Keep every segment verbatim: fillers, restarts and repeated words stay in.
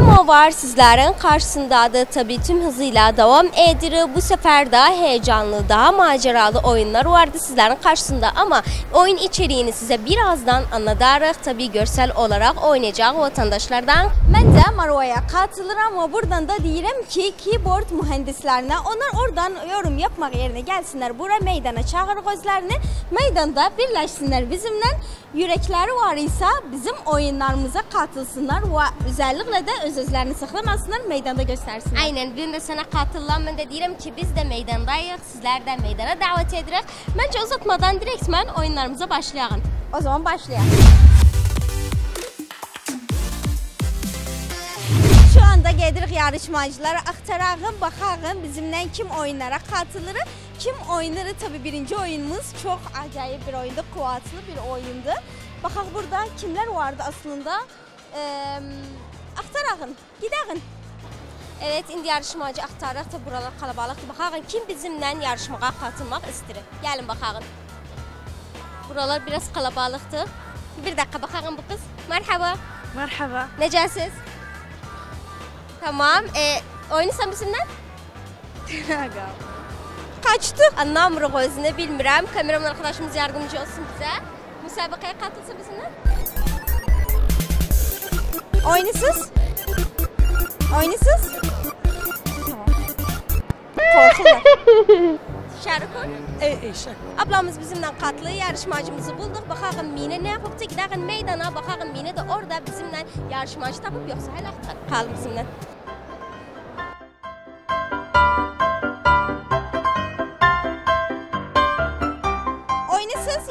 Demo var sizlerin karşısındadır. Tabii tüm hızıyla devam ediyor. Bu sefer daha heyecanlı, daha maceralı oyunlar vardı sizlerin karşısında ama oyun içeriğini size birazdan anlatarız. Tabii görsel olarak oynayacak vatandaşlardan. Ben de Marva'ya katılırım ama buradan da diyelim ki keyboard mühendislerine, onlar oradan yorum yapmak yerine gelsinler. Buraya meydana çağır gözlerini. Meydanda birleşsinler bizimle. Yürekleri var ise bizim oyunlarımıza katılsınlar ve özellikle de öz özlerini saklamasınlar, meydanda göstersinler. Aynen, ben de sana katılan, ben de diyelim ki biz de meydandayız, sizler de meydana davet edirik. Bence uzatmadan direktmen oyunlarımıza başlayalım. O zaman başlayalım. Şu anda gedirik yarışmacılara, aktarağım, bakağım bizimle kim oyunlara katılır, kim oynarı. Tabi birinci oyunumuz çok acayip bir oyundu, kuvvetli bir oyundu. Bakak burada kimler vardı aslında? Ee, aktarağın, gideğin. Evet, indi yarışmacı aktarağın, tabi buralar kalabalıktı. Bakağın kim bizimle yarışmaya katılmak istedir? Gelin bakağın. Buralar biraz kalabalıktı. Bir dakika bakağın bu kız. Merhaba. Merhaba. Necəsiz? Tamam, e, oynasan bizimle? Kaçtı. Anlamırıq özünü, bilmirəm. Kameramın arkadaşımız yardımcı olsun bize. Müsabakaya katılsa bizimle. Oynasız. Oynasız. Korkular. Şarkı. Ey ey şarkı. Ablamız bizimle katlı, yarışmacımızı bulduk. Bakağın Mine ne yapıbdı? Gidelim meydana, bakağın Mine de orada bizimle yarışmacı tapıp yoksa hala kal bizimle.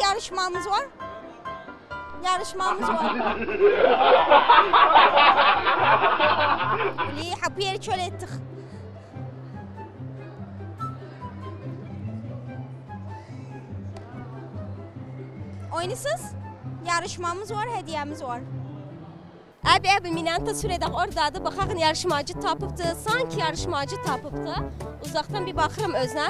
Yarışmamız var. Yarışmamız var. Li hapı yeri çöl ettik. Oynasız. Yarışmamız var, hediyemiz var. Abi abi Minanta sürede oradadır. Bakağın yarışmacı tapıbdı. Sanki yarışmacı tapıbdı. Uzaktan bir bakırım özne.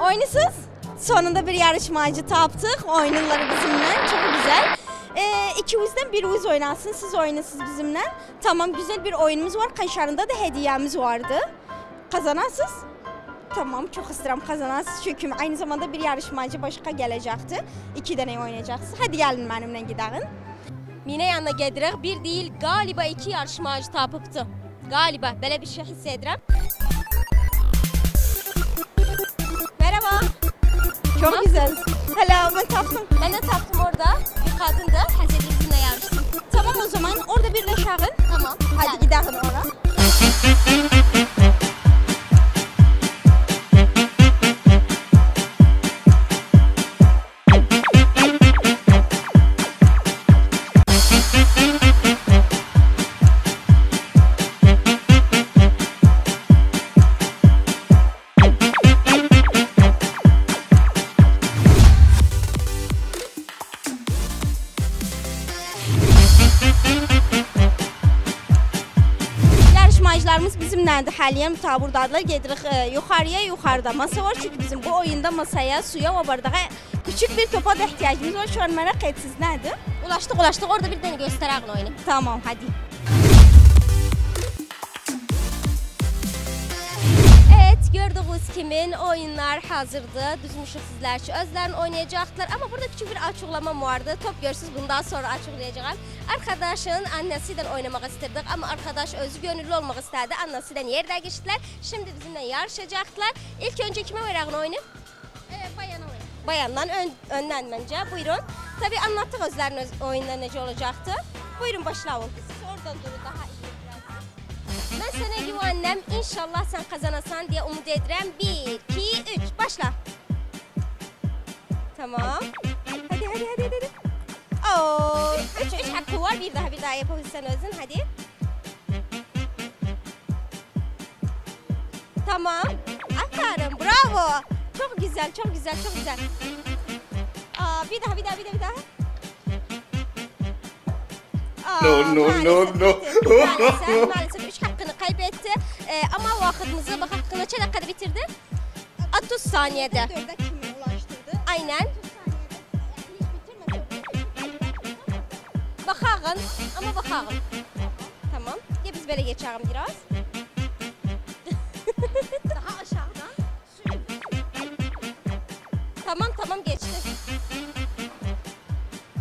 Oynasız. Sonunda bir yarışmacı taptık. Oyunları bizimle. Çok güzel. Ee, ikimizden bir uyuz oynansın. Siz oynasınız bizimle. Tamam, güzel bir oyunumuz var. Kaşarında da hediyemiz vardı. Kazanasınız. Tamam, çok isterim kazanasınız. Çünkü aynı zamanda bir yarışmacı başka gelecekti. İki tane oynayacaksınız. Hadi gelin benimle gidelim. Mine yanına gedirik. Bir değil galiba iki yarışmacı tapıptı. Galiba. Böyle bir şey hissedirim. Merhaba. Çok Nasıl? Güzel. Hala ben taptım. Ben de taptım orada. Bir kadın da hazırlığınla yarıştım. Tamam o zaman orada birleşelim. Tamam. Hadi gidelim oraya. Haliyen ta buradadılar, gedirik e, yukarıya, yukarıda masa var çünkü bizim bu oyunda masaya, suya ve bardağa küçük bir topa da ihtiyacımız var. Şu an merak et siz nedir? Ulaştık ulaştık, orada bir tane gösteren oyunu. Tamam hadi. Evet, gördüğünüz kimin oyunlar hazırdı. Düzmüşük sizler için özlerini oynayacaklar ama burada küçük bir açıklamam vardı. Top görsünüz, bundan sonra açıklayacağım. Arkadaşın annesiyle oynamak istedik ama arkadaş özü gönüllü olmak istedi. Annesiyle yerde geçtiler. Şimdi bizimle yarışacaklar. İlk önce kime vereyim oyunu? Ee, bayana vereyim. Bayandan ön, önden bence. Buyurun. Tabii anlattık özlerinin oyunları nece olacaktı. Buyurun başlayalım. Siz oradan durun daha iyi. Ben sana güvenlem, inşallah sen kazanasan diye umut edirəm. Bir, iki, üç, başla. Tamam. Hadi, hadi, hadi, hadi. Oo, üç, üç hakkı var. Bir daha, bir daha yapabilirsen özün, hadi. Tamam. Aferin, bravo. Çok güzel, çok güzel, çok güzel. Aa, bir daha, bir daha, bir daha, bir daha. Aa, no, no, no, no. Maalesef, maalesef üç hakkını kaybetti. Ee, ama vaxtımızı bak hakkını neçə dakikada bitirdi? otuz saniyede. dördə kimi ulaştırdı. Aynen. Bakağın, ama bakağın. Tamam. Ya biz Düz böyle geçerim biraz. Daha aşağıdan. Tamam tamam geçti.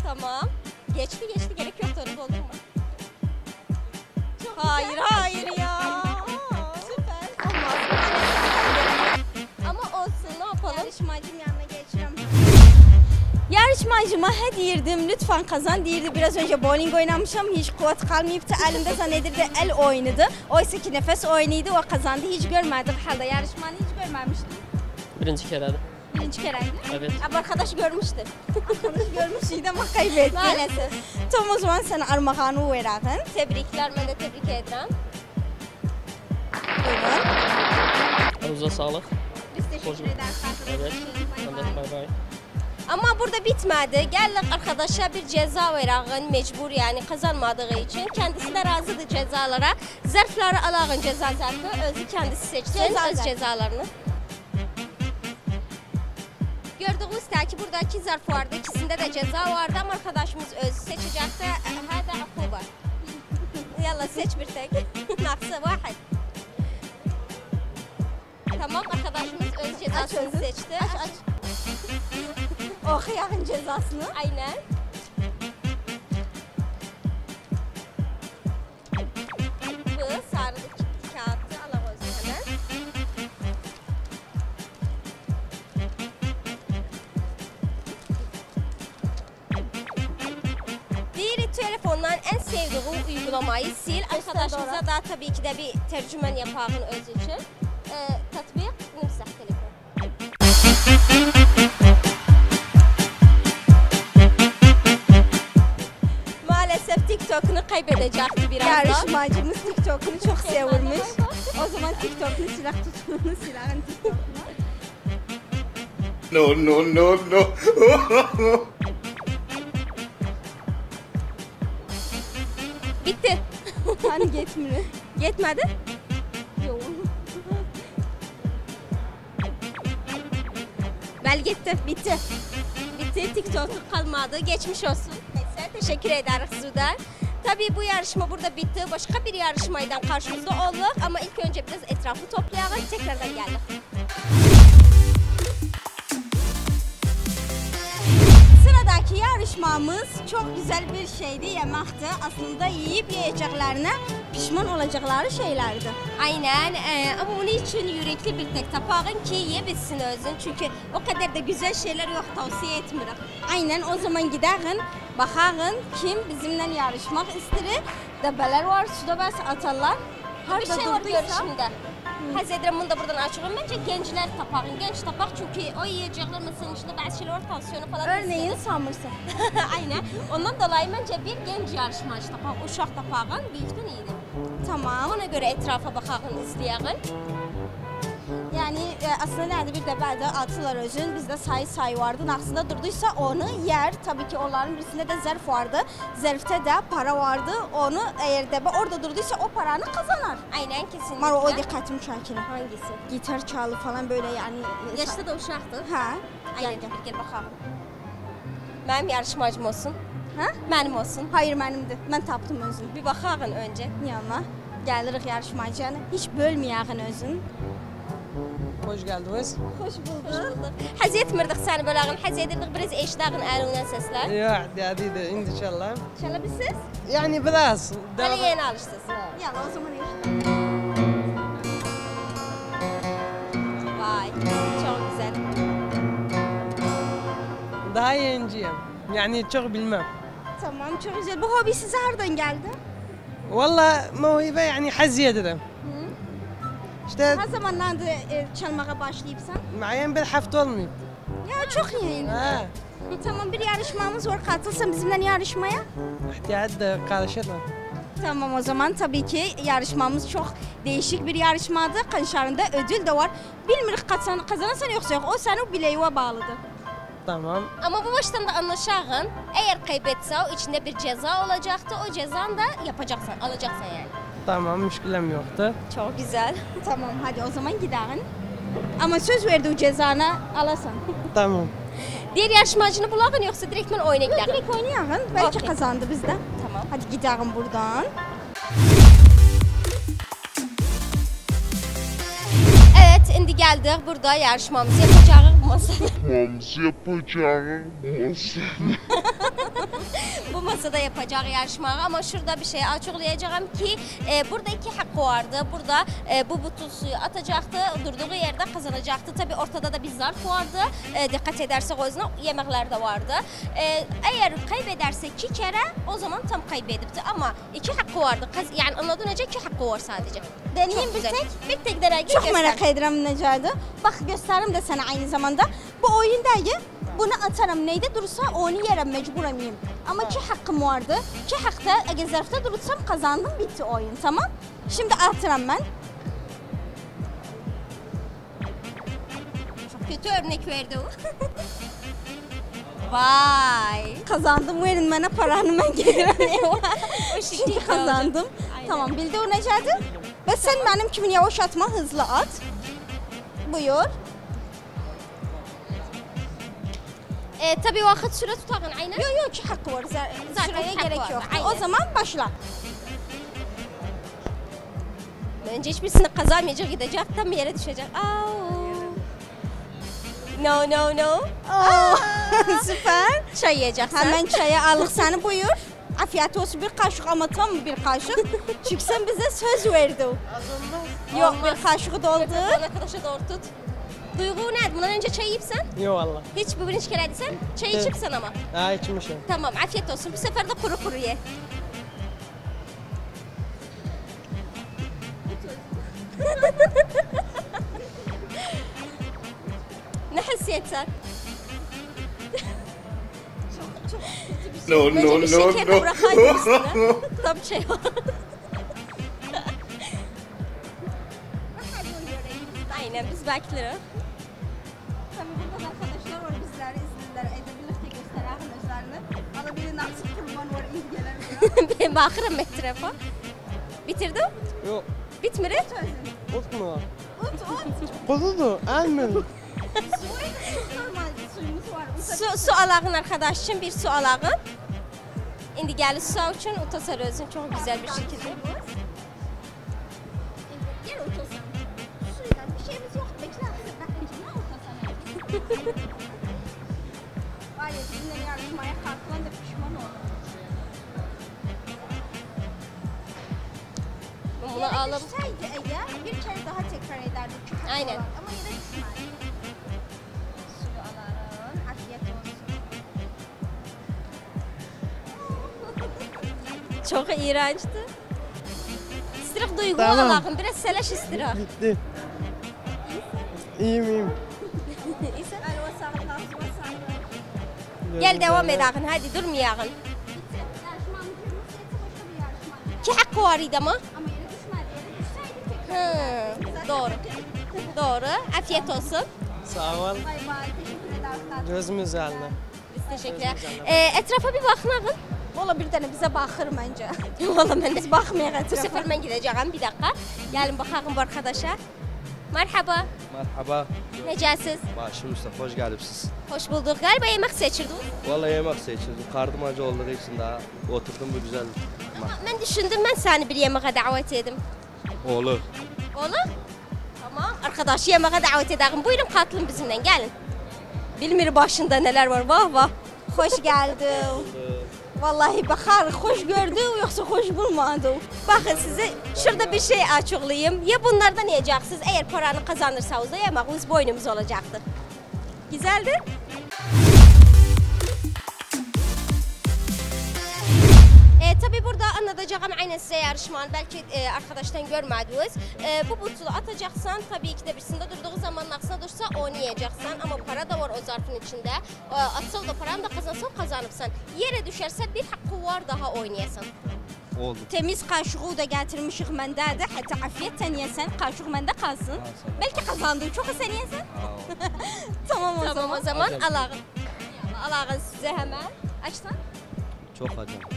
Tamam. Geçti geçti gerek yok orada, olur mu? Çok hayır güzel. Hayır ya. Aa, süper. Ama olsun, ne yapalım? Yarışmacım yanına geçeceğim. Yarışmacıma hadi yerdim lütfen kazan diyirdi. Biraz önce bowling oynamışım, hiç kuvvet kalmayıptı. Elimde zannedirdi el oynadı. Oysa ki nefes oynuydu, o kazandı. Hiç görmedim halde, yarışmanı hiç görmemiştim. Birinci kere de. Birinci kere mi? Evet. Ama arkadaş görmüştü. Arkadaş görmüştü ama kaybetti. Maalesef. Tam o zaman sana armağanı verelim. Tebrikler, ben de tebrik ederim. Buyurun. Ağzınıza sağlık. Biz teşekkür ederiz. Evet. Bay bay. Ama burada bitmedi. Geldik arkadaşa bir ceza verağın, mecbur yani kazanmadığı için. Kendisi de razıdır cezalara. Zarfları alağın, ceza zarfı. Özü kendisi seçsin, ceza öz cezalarını. Gördüğünüz ki buradaki zarf vardı, ikisinde de ceza vardı ama arkadaşımız özü seçecekse hadi akı var. Yalla seç bir tek. Naksı vahid. Tamam, arkadaşımız öz cezasını seçti. Aç aç. Okuyağın cezasını. Aynen. Bu sarı kağıtı alalım hemen. Diğeri telefondan en sevdiği uygulamayı sil. Arkadaşımıza da tabii ki de bir tercüman yapağın öz için. Ee, tatbik, nimsah telefon. TikTok'unu kaybedecekti birazdan. Yarışmacımız TikTok'unu çok sevmiş. O zaman TikTok'unu silah tuttuğunu silahın TikTok'una. No no no no. Bitti. Hani yetmedi. Yetmedi? Yok. Bel gitti, bitti. Bitti, TikTok'u kalmadı. Geçmiş olsun. Teşekkür ederiz Züder. Tabii bu yarışma burada bitti. Başka bir yarışmaydan karşımızda olduk. Ama ilk önce biraz etrafı toplayalım. Tekrardan geldik. Sıradaki yarışmamız çok güzel bir şeydi. Yemekti. Aslında yiyip yiyeceklerine pişman olacakları şeylerdi. Aynen. Ee, ama onun için yürekli bir tek tapağın ki yiyebilsin özün. Çünkü o kadar da güzel şeyler yok. Tavsiye etmiyorum. Aynen. O zaman gidelim. Bakağın kim bizimle yarışmak istirir. Debeler var, suda bas atarlar. Her bir şey var görüşümde. Hazretlerim bunu da buradan açıyorum. Bence gençler tapağın, genç tapaq çünkü o yiyecekler mesela içinde bazı şeyler var, tansiyonu falan. Örneğin samırsa. Aynen. Ondan dolayı bence bir genç yarışmacı tapaq, uşaq tapağın büyükten iyidir. Tamam. Ona göre etrafa bakağın, izleyeğin. Yani e, aslında nerede bir de belki atılar özün, bizde sayı sayı vardı. Aslında durduysa onu yer. Tabii ki onların birisinde de zarf vardı. Zarfte de para vardı. Onu eğer de orada durduysa o paranı kazanar. Aynen, kesinlikle. Maro o dikkatimi çekti. Hangisi? Gitar çalı falan böyle yani. Yaşta da uşaqdır. Ha. Aynen. Gel, gel bakalım. Benim yarışmacım olsun. Ha? Benim olsun. Hayır benimdir. Ben tapdım özün. Bir bakalım önce. Niye ama? Gelirik yarışmacıya. Hiç bölmeyeğin özün. Hoş geldiniz. Hoş bulduk. Haz etmirdik seni bölağın, haz edirdik biraz eşdağın elinden sesler. Yok, dedi de indi inşallah. İnşallah biz siz? Yani biraz. Hani yeni alışsınız. Yalla o zaman eşdağın. Vay, çok güzel. Daha yeniyim. Yani çok bilmem. Tamam, çok güzel. Bu hobi size nereden geldi? Valla muhibe yani haz edirdim. İşte ne zamandan da e, çalmaya başlayıp sen? Mayen bir hafta olmuyor. Ya çok iyi. Ha. Tamam, bir yarışmamız var. Katılsan bizimle yarışmaya. İhtiyat da karışalım. Tamam o zaman tabii ki yarışmamız çok değişik bir yarışmadı. Kanşarında ödül de var. Bilmirik kazan, kazanırsan yoksa yok. O senin bileğine bağlıdır. Tamam. Ama bu baştan da anlaşağın. Eğer kaybetse o içinde bir ceza olacaktı. O cezanı da yapacaksın, alacaksın yani. Tamam, müşkülem yoktu. Çok güzel. Tamam, hadi o zaman gidelim. Ama söz verdiği cezana alasan. Tamam. Diğer yarışmacını bulalım yoksa direkt ben oyuna gidelim? Direkt oynayalım. Belki okay. Kazandı bizden. Tamam. Hadi gidelim buradan. İndi gəldik burada yarışmamızı yapacağıq masada. Hamısı yapacağıq masada. Bu masada yapacağıq yarışmağı ama şurada bir şey açıqlayacağım ki e, burada iki hakkı vardı. Burada e, bu butun suyu atacaktı, durduğu yerden kazanacaktı. Tabi ortada da bir zarf vardı. E, dikkat edersek o yüzden yemekler de vardı. E, eğer kaybederse iki kere o zaman tam kaybedipti ama iki hakkı vardı. Yani anladın önce iki hakkı var sadece. Deneyim bir tek, bir tek derece çok göster. Merak ediyorum necaydı. Bak gösterim de sana aynı zamanda. Bu oyundayı bunu atarım neyde durursa onu yerim mecbur emiyim. Ama iki hakkım vardı. İki hakta eğer zarfta durursam kazandım bitti oyun tamam. Şimdi atarım ben. Çok kötü örnek verdi o. Vay. Kazandım verin bana paranı ben gelirim. Şimdi kazandım. Tamam bildi o necaydı. Ve sen tamam. Benim kimin yavaş atma hızlı at. Buyur. E, tabii vakit süre tutağın aynen. Yok yok ki hakkı var. Zaten süreye gerek yok. O zaman başla. Bence hiçbirisini kazanmayacak gidecek tam bir yere düşecek. Au. No no no. Oh. Süper. Çay yiyeceksin. Hemen çaya alık seni buyur. Afiyet olsun bir kaşık ama tam bir kaşık. Çünkü sen bize söz verdin. Az olmaz. Yok olmaz. Bir kaşığı doldu. Arkadaşa doğru tut. Duygu nerede? Bundan önce çay yiyip sen? Yok valla. Hiç bu birinci kere değilsen çay evet. İçip ama. Ha içmişim. Tamam afiyet olsun. Bu sefer de kuru kuru ye. Ne hissiyet sen? Çok çok kötü bir şey. No, bence no, bir no, şeker no. Bırakaydım üstüne. Tam şey var. Aynen biz bekliyoruz. Tabii burada arkadaşlar var bizler izlediler. Edebilirse göster arkadaşlarını. Ama benim nasıl kurban var izleyelim. Ben bakırım etrafa. Bitirdim? Yok. Bitmiri? Ot mu? Ot ot. Bozudu. Elmin. Su, su alağın arkadaşım, bir su alağın. İndi gəlir su için, utasar özün çok güzel bir şekilde. Gel utasar. Suyla bir şeyimiz yok. Bekle, ne utasar? Var ya bizimle yarışmaya kalkılan da pişman olur. Bunu alalım. Eğer bir kere daha tekrar ederdi. Aynen. Ama yine düşmez. Çok iğrençti. İstirah duygu tamam. Allah'ım biraz seleş istirah. Bitti. İyiyim iyiyim. İyiyse elva sağlık, ağzıma sağlık. Gel devam edakın, hadi durmayakın. Bitti. Yarışmamın kırmızı eti başka bir yarışma. İki hakkı var idi ama. Ama yere düşmedi, yere düşseydi tekrar. Doğru. Doğru. Afiyet olsun. Sağ ol. Bay bay, teşekkür ederim. Gözümüz eline. Biz teşekkürler. Ee, etrafa bir bakın ağın. Valla bir tane bize bakır bence. Valla ben de bakmaya bu sefer ben gideceğim bir dakika. Gelin bakalım bu arkadaşa. Merhaba. Merhaba. Necəsiz? Başı Mustafa, hoş gelipsiz. Hoş bulduk. Galiba yemek seçirdin. Valla yemek seçirdim. Kardım acı olduğu için daha oturdum bu güzel. Ama ben düşündüm ben seni bir yemeğe davet edim. Olur. Olur? Tamam. Arkadaşı yemeğe davet edelim. Buyurun katılın bizimle gelin. Bilmir başında neler var vah vah. Hoş geldin. Vallahi bakar, hoş gördü yoksa hoş bulmadı. Bakın size şurada bir şey açıklayayım. Ya bunlardan yiyeceksiniz, eğer paranı kazanırsanız da yemeğiniz boynumuz olacaktır. Güzeldir. E, tabii burada anlatacağım aynen size yarışmanı, belki e, arkadaştan görmediniz. E, bu butulu atacaksan, tabii ki de birisinde durduğu zaman aksına dursa onu yiyeceksen. Ama para da var o zarfın içinde. E, atsa da paranı da kazansan kazanıpsan. Yere düşerse bir hakkı var daha oynayasan. Oldu. Temiz kaşığı da getirmişik mende de. Hatta afiyetten yesen, kaşık mende kalsın. Belki kazandığın çok sen yesen. Tamam o tamam, zaman. Tamam o zaman alağın. Alağın size hemen. Açsan. Çok acayip.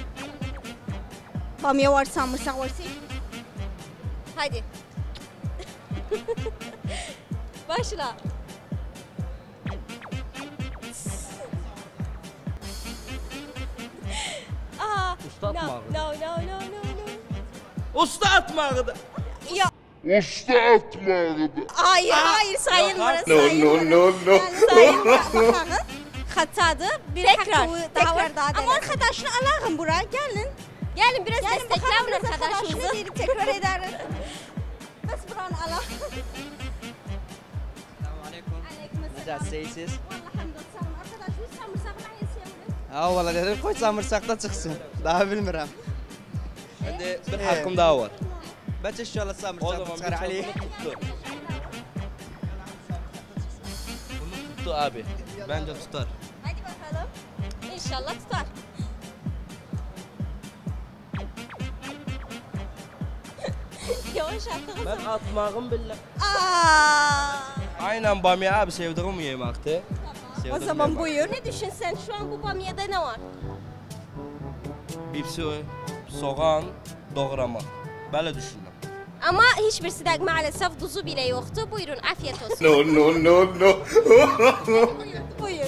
Bamya varsa, mısır varsa. Hadi. Başla. Aa, usta atmağı. No, no, no, no, no, no. Usta atmağı da. Ya. usta atmalıdır. Hayır, hayır sayılmaz. No, no, no, no. Sayılmaz. Hatadı. Bir tekrar. Ama arkadaşını alalım buraya, gelin. Gelin biraz destekleyin arkadaşımızı. Tekrar ederiz. Biz buranı alalım. Selamünaleyküm. Aleykümselam. Nasılsınız? Vallahi hamdolsun. Arkadaşımız samırsakla yesiyemiz. Ha vallahi dedim koy samırsakla çıksın. Daha bilmiyorum. Hadi bir hakkım daha var. Bence inşallah samırsakla çıkar Ali. Bunu tuttu abi. Bence tutar. Hadi bakalım. İnşallah tutar. Yavaş attığınızı. Ben atmağım billah. Aynen bamya abi sevdiğim yemeği aktı. Tamam. O zaman buyur. Ne düşünsen şu an bu bamyada ne var? Bipsi, soğan, doğrama. Böyle düşündüm. Ama hiçbirisi de maalesef tuzu bile yoktu. Buyurun afiyet olsun. No no no no. Buyur.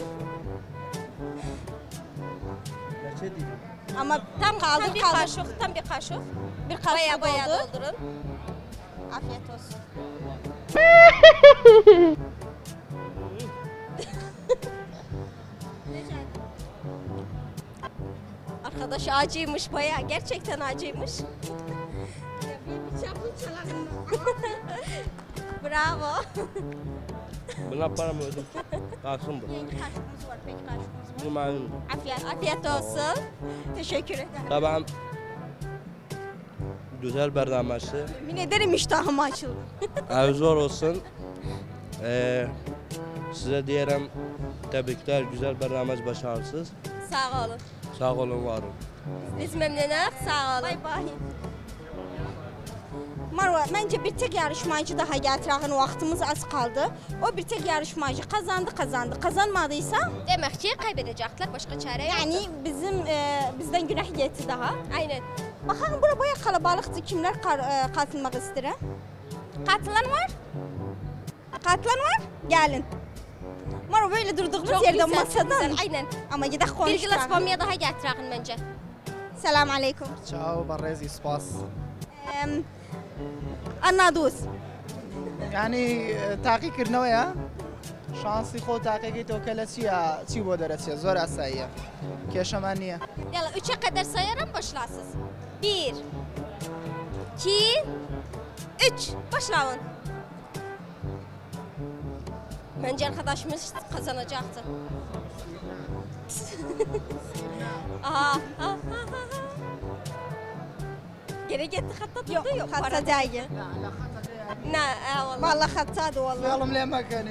Ama tam kaldı tam bir kaldı. Kaşık, tam bir kaşık. Bir kaşık bayağı doldurun. Afiyet olsun. Arkadaş acıymış bayağı, gerçekten acıymış. Bravo. Buna para mı ödüm? Karşım bu. Yeni karşımız var, peki karşımız var. Afiyet, afiyet olsun. Teşekkür ederim. Tamam. Güzel berdamıştı. Yemin ederim iştahım açıldı. Avzor olsun. Ee, size diyelim tebrikler, güzel berdamış başarısız. Sağ olun. Sağ olun, var olun. Biz memnunuz, sağ olun. Bay bay. Marwa, bence bir tek yarışmacı daha getirelim, vaxtımız az kaldı. O bir tek yarışmacı kazandı, kazandı. Kazanmadıysa... Demek ki kaybedecekler, başka çare yok. Yani bizim, e, bizden günah yetti daha. Aynen. Bakalım bura bayağı kalabalıktı. Kimler e, katılmak istedim? Katılan var? Katılan var? Gelin. Marwa böyle durduğumuz yerden masadan. Güzel. Aynen. Ama gidelim konuşalım. Bir glass bamya daha getirelim bence. Selamun aleyküm. Ciao, barrezi, spas. آن دوس. یعنی تاکی کردنه یا شانسی خود تاکی تو کلاسیا چی بوده رسیا زور اسایه که شمانیه. یلا چه قدر سایرم باشلاسیز. یک، دو، سه باشلاون. من جان خداشمیز kazanacaktı. آها. Geri gitti hatta tuttu yok. Hatta değil. Ne? Vallahi hattadı vallahi.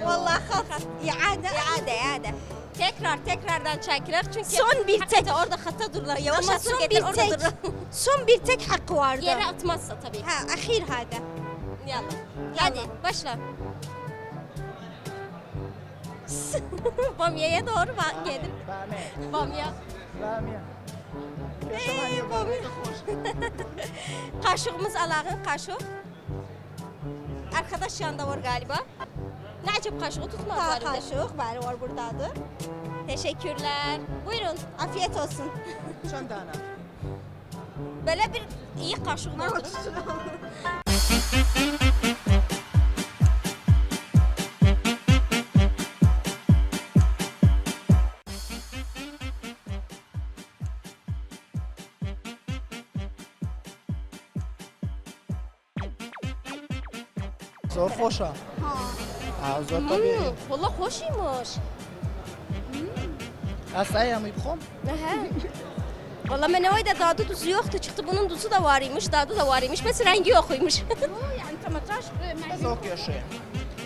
Vallahi hatta. İade. İade, iade. Tekrar tekrardan çekilir çünkü. Son bir tek. Orada hatta dururlar. Yavaş atın getir orada dururlar. Son bir tek hakkı vardı. Yere atmazsa tabii. Ha, ahir hadi. Yalla. Hadi başla. Bamya'ya doğru bak geldim. Bamya. Bamya. Bamya. Ey bamya. Kaşığımız alalım, kaşık. Arkadaş yanında var galiba. Necip kaşığı tutmazlar. Ha, kaşık bari var buradadır. Teşekkürler. Buyurun, afiyet olsun. Çan tane. Böyle bir iyi kaşık var. Zor hoşa. Ha. Zor tabii. Valla hoşymış. Asaya mı yapalım? Valla menüde dadı tuzu yoktu. Çıktı bunun tuzu da varmış, dadı da varmış. Mesela rengi yokmuş. Yani tam atraş. Zor yaşıyor.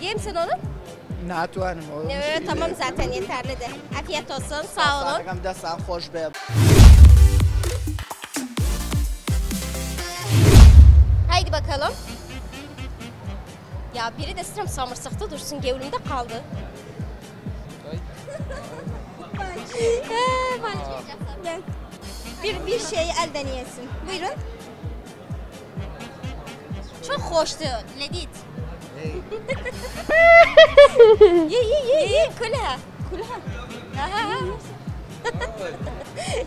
Yem sen onu? Ne tuanım oğlum. Evet tamam zaten yeterli de. Afiyet olsun, sağ olun. Adam da sen hoş be. Haydi bakalım. Ya biri de sıram samırsakta dursun, gevlimde kaldı. bir bir şey elden yesin. Buyurun. Çok hoştu, Ledit. Ye ye ye ye, kula, kula. Aha.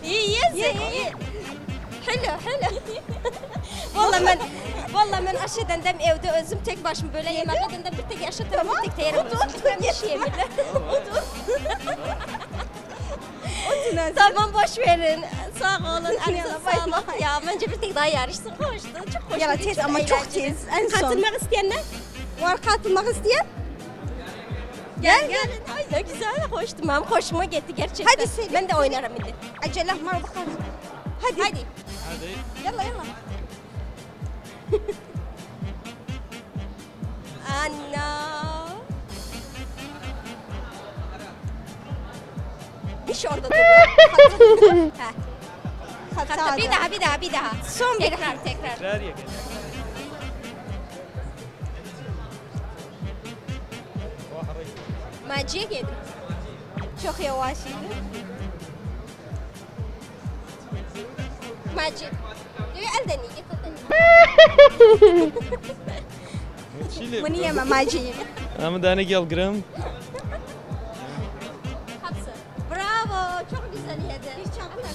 Ye ye ye ye. Hele hele. Vallahi ben vallahi ben aşağıdan dem evde özüm tek başıma böyle yemekten de bir tek yaşatırım, tamam. Bir tek teyerim. Ben bir şey yemedim. Tamam boş verin. Sağ olun. Sağ olun. Ya bence bir tek daha yarışsın. Hoştu. Çok hoş. Ya tez ama çok tez. En son. Katılmak isteyenler? Var katılmak isteyen? Gel gel. Ay ne güzel. Hoştu. Benim hoşuma gitti gerçekten. Hadi sen. Ben de oynarım şimdi. Acele var bakalım. Hadi. Hadi. Hadi. Yalla yalla. Anna. İş orada duruyor. Hatta, Hatta bir daha, bir daha, bir daha. Son bir tekrar, daha. tekrar. Tekrar ya. Maciye geldi. Çok yavaş idi. Maciye. Diyor elden iyi. Çile. Bunu yeme Maciye. Ama daha ne gel gram. Çok güzel yedi. Hiç çabuk.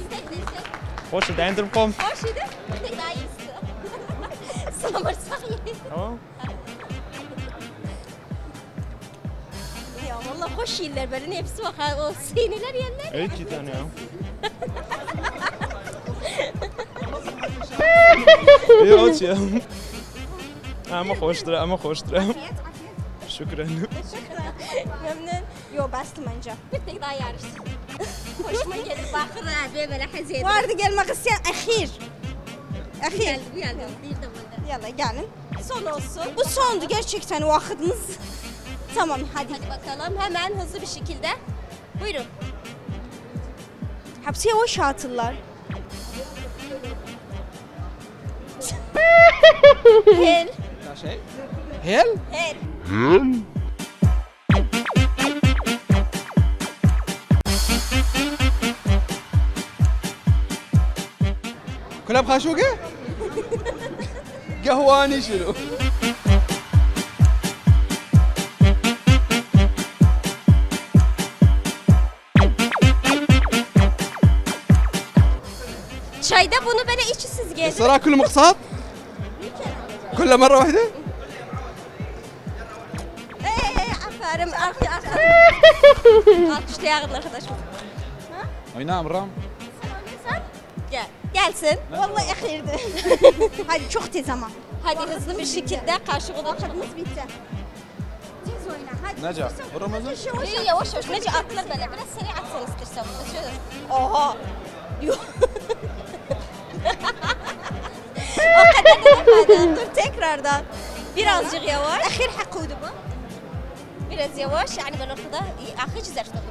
İstek destek. Hoş idi, endirkom. Hoş idi. Bir tek daha iyisi. Samırsak yedi. Tamam. Ya valla hoş yediler benim hepsi bak. O siniler yerler. Evet cidden ya. İyi hoş ya. Ama hoşdur, ama hoşdur. Şükran. Memnun. Yo bastım önce. Bir tek daha yarışsın. Hoşuma geldi. Bakır abi böyle hazırladım. Vardı gelmek isteyen ahir. Ahir. Geldi bu geldi. Bir de burada. Yalla gelin. Son olsun. Bu sondu gerçekten vaktimiz. Tamam hadi. Hadi bakalım hemen hızlı bir şekilde. Buyurun. Hepsi yavaş atırlar. Hel. Şey. Hel? Hel. Hel. كلاب خاشوقة؟ قهواني شنو؟ شاي ده bunu böyle içsiz geldi. صراحة كله مقصات؟ كله مرة واحدة؟ إيه عفارم أخي أخي. أخشتي أغلى arkadaşım. أي نعم رام. Gel. Gelsin. Ben vallahi ahirdi. Hadi çok tez ama. Hadi vallahi hızlı bir şekilde karşılıklı atımız bitti. Tez oyna hadi. Neca? Ramazan. İyi yavaş yavaş. Neca atlar böyle biraz seri atsanız istersen. Oha. Yok. O kadar da yapmadan. Dur tekrardan. Birazcık yavaş. Ahir hakkıydı bu. Biraz yavaş. Yani ben ortada ahir çizer tutulmaz.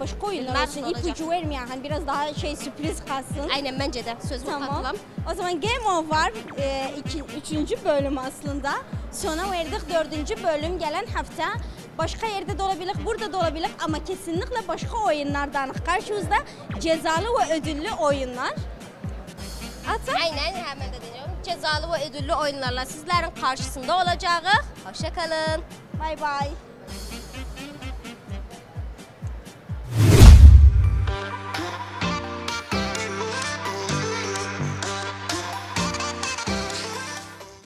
Baş koyunlar Mersin olsun, olacak. İpucu vermeyen hani biraz daha şey sürpriz kalsın. Aynen bence de sözümü tamam. Katılam. O zaman Game Over e, iki, üçüncü bölüm aslında. Sona verdik dördüncü bölüm gelen hafta. Başka yerde de olabilir, burada da olabilir ama kesinlikle başka oyunlardan karşımızda cezalı ve ödüllü oyunlar. Ata? Aynen hemen de diyeceğim. Cezalı ve ödüllü oyunlarla sizlerin karşısında olacağız. Hoşça kalın. Bay bay.